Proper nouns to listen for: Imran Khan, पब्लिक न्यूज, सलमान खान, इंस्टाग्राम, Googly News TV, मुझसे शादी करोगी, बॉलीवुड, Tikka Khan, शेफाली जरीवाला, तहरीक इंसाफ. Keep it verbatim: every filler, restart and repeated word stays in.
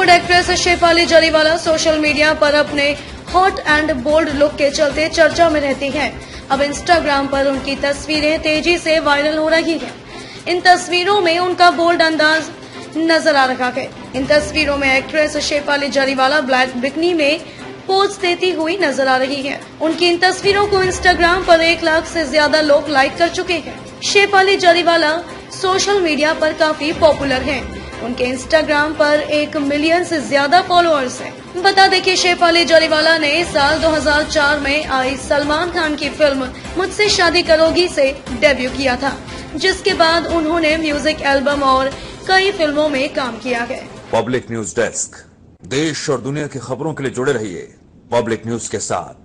बॉलीवुड actress शेफाली जरीवाला social media पर अपने hot and bold look के चलते चर्चा में रहती हैं। अब इंस्टाग्राम पर उनकी तस्वीरें तेजी से वायरल हो रही हैं। इन तस्वीरों में उनका बोल्ड अंदाज नजर आ रहा है। इन तस्वीरों में actress शेफाली जरीवाला black bikini में पोज देती हुई नजर आ रही है। उनकी इन तस्वीरों को इंस्टाग्राम पर एक लाख से ज्यादा लोग लाइक कर चुके हैं। शेफाली जरीवाला सोशल मीडिया पर काफी पॉपुलर हैं। उनके इंस्टाग्राम पर एक मिलियन से ज्यादा फॉलोअर्स हैं। बता दें कि शेफाली जरीवाला ने साल दो हज़ार चार में आई सलमान खान की फिल्म मुझसे शादी करोगी से डेब्यू किया था, जिसके बाद उन्होंने म्यूजिक एल्बम और कई फिल्मों में काम किया है। पब्लिक न्यूज डेस्क, देश और दुनिया की खबरों के लिए जुड़े रहिए पब्लिक न्यूज के साथ।